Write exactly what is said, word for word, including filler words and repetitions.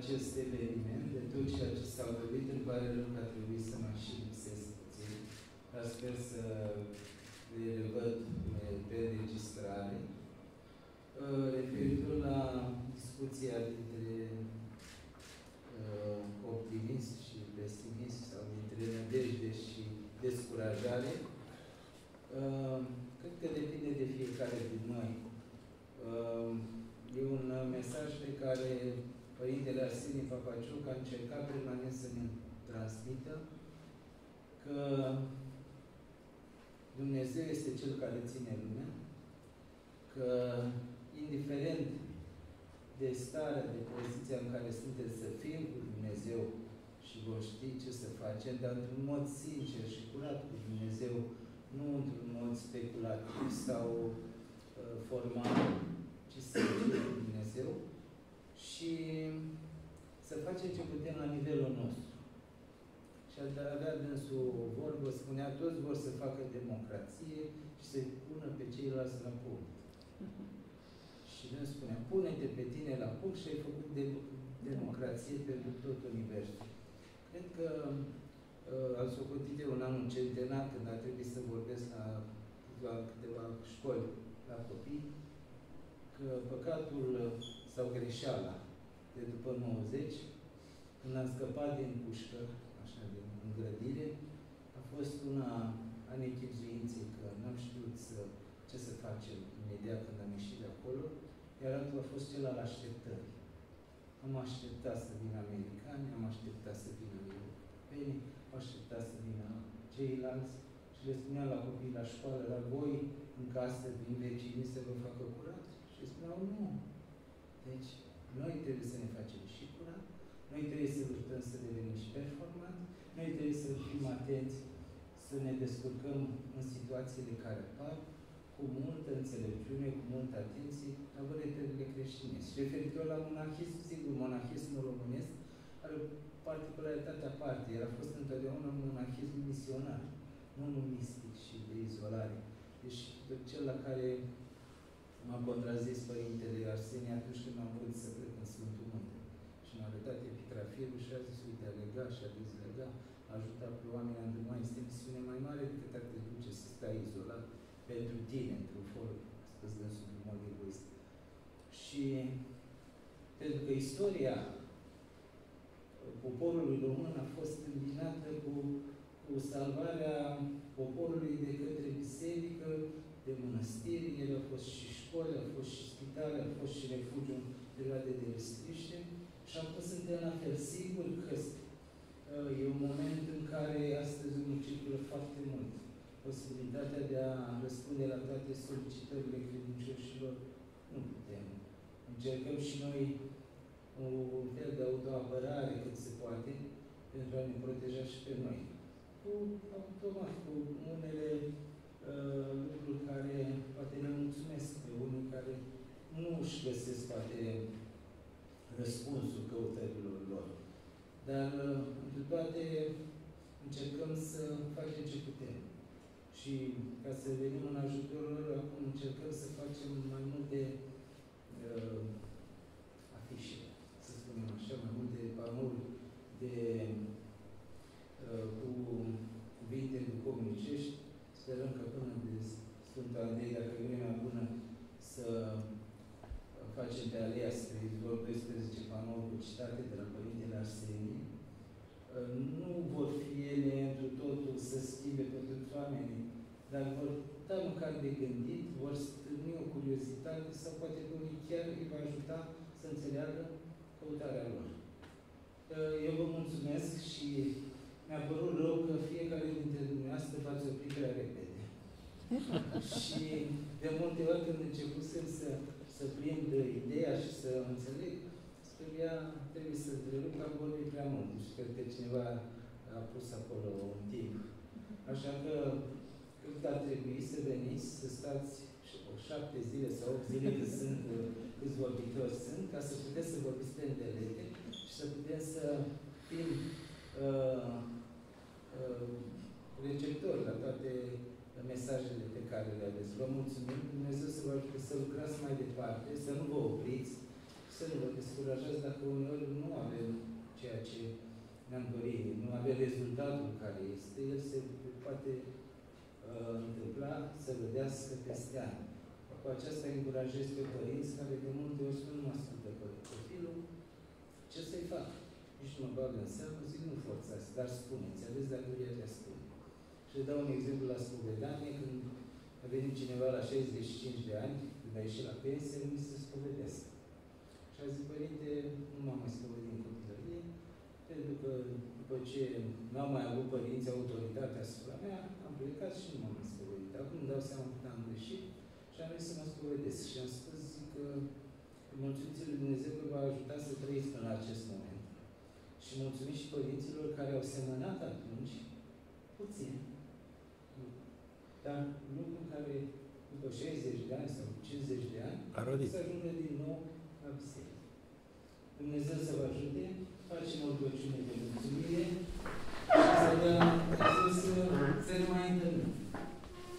acest eveniment, de tot ceea ce s-au dovedit, îmi pare rău că a trebuit să mă și lipsesc puțin, dar sper să le văd pe înregistrare. Referitor la discuția dintre uh, optimism și pesimism, sau dintre nădejde și descurajare, uh, cred că depinde de fiecare din noi. Uh, E un mesaj pe care Părintele Arsenie Papacioc a încercat permanent să ne transmită, că Dumnezeu este Cel care ține lumea, că indiferent de starea, de poziția în care sunteți, să fim cu Dumnezeu și vor ști ce să facem, dar într-un mod sincer și curat cu Dumnezeu, nu într-un mod speculativ sau uh, formal, ci să fie cu Dumnezeu și să facem ce putem la nivelul nostru. Și avea dânsul o vorbă, spunea, toți vor să facă democrație și să pună pe ceilalți la punct. Și dânsul spunea, pune-te pe tine la punct și ai făcut de democrație pentru tot universul. Cred că uh, am socotit eu un an, un centenar, când a trebuit să vorbesc la, la câteva școli, la copii, că păcatul sau greșeala de după nouăzeci, când am scăpat din pușcă, așa, de îngrădire, a fost una a nechipzuinței, că n-am știut să, ce să facem imediat când am ieșit de acolo, iar altul a fost cel al așteptării. Am așteptat să vină americani, am așteptat să vină europeni, am așteptat să vină ceilalți și le spuneam la copii la școală, la voi, în casă, vin vecinii să vă facă curat. Și spuneau, nu. Deci, noi trebuie să ne facem și curat, noi trebuie să luptăm să devenim și performanți, noi trebuie să fim atenți, să ne descurcăm în situațiile care apar, cu multă înțelepciune, cu multă atenție, la valorile creștine. Și referitor la monahism, sigur, monahismul românesc are particularitatea parte. El a fost întotdeauna un monahism misionar, nu un mistic și de izolare. Deci, cel la care m-a contrazis Părintele Arsenie atunci când am vrut să plec în Sfântul Munte. Și m-a arătat epitrafierul și a zis, uite, a legat și a dezlegat, a ajutat pe oameni a îndruma. Este misiune mai mare decât ar te duce să stai izolat pentru tine, într-un for, spus dânsul în mod egoist. Și pentru că istoria poporului român a fost îmbinată cu, cu salvarea poporului de către biserică, de mănăstiri, ele au fost și școli, au fost și spitale, au fost și refugiu în perioade de restriște și am fost suntem la fel. Sigur că uh, e un moment în care astăzi nu circulă foarte mult. Posibilitatea de a răspunde la toate solicitările credincioșilor nu putem. Încercăm și noi un fel de autoapărare cât se poate pentru a ne proteja și pe noi. Cu automat, cu unele Uh, lucruri care poate ne mulțumesc pe unii care nu își găsesc poate răspunsul căutărilor lor. Dar uh, pentru toate încercăm să facem ce putem. Și ca să venim în ajutorul lor, acum încercăm să facem mai multe uh, afișe, să spunem așa, mai multe panouri de, uh, cu cuvinte duhovnicești. Sperăm că până de Sfântul Andrei, dacă e vremea bună, să facem pe alea spre Izvor doisprezece panouri cu citate de la Părintele Arsenie. Nu vor fi ele întru totul să schimbe pe toți oamenii, dar vor da măcar de gândit, vor stârni o curiozitate sau poate că unii chiar îi va ajuta să înțeleagă căutarea lor. Eu vă mulțumesc și mi-a părut rău că fiecare dintre dumneavoastră v-ați oprit prea repede. Și de multe ori când începusem să, să prind ideea și să înțeleg, spunea, trebuie să întrerup, că am vorbit prea mult. Și cred că cineva a pus acolo un timp. Așa că cred că ar trebui să veniți, să stați o șapte zile sau opt zile cât sunt, câți vorbitori sunt, ca să puteți să vorbiți pe îndelete și să putem să fim Uh, uh, receptor la toate mesajele pe care le aveți. Vă mulțumim, Dumnezeu să vă ajute să lucrați mai departe, să nu vă opriți, să nu vă descurajați dacă uneori nu avem ceea ce ne-am dorit, nu avem rezultatul care este, el se poate uh, întâmpla să vedească peste ani. Cu aceasta încurajez pe părinți care de multe ori spun, nu ascultă copilul, ce să-i fac? Nici nu mă bagă în seamă, zic, nu forțați, dar spuneți, aveți datoria de a spune. Și dau un exemplu la spovedanie, când a venit cineva la șaizeci și cinci de ani, când a ieșit la pensie, nu mi se spovedească. Și a zis, părinte, nu m-am mai spovedit în copilărie, pentru că după ce n-au mai avut părinții autoritatea asupra mea, am plecat și nu m-am mai spovedit. Acum îmi dau seama că am greșit și am venit să mă spovedesc. Și am spus, zic că mulțumiți lui Dumnezeu că v-a ajutat să trăiți până la acest moment. Și mulțumim și părinților care au semănat atunci puțin. Dar lucru care, după șaizeci de ani sau cincizeci de ani, să ajungă din nou la biserică. Dumnezeu să vă ajute, facem o rugăciune de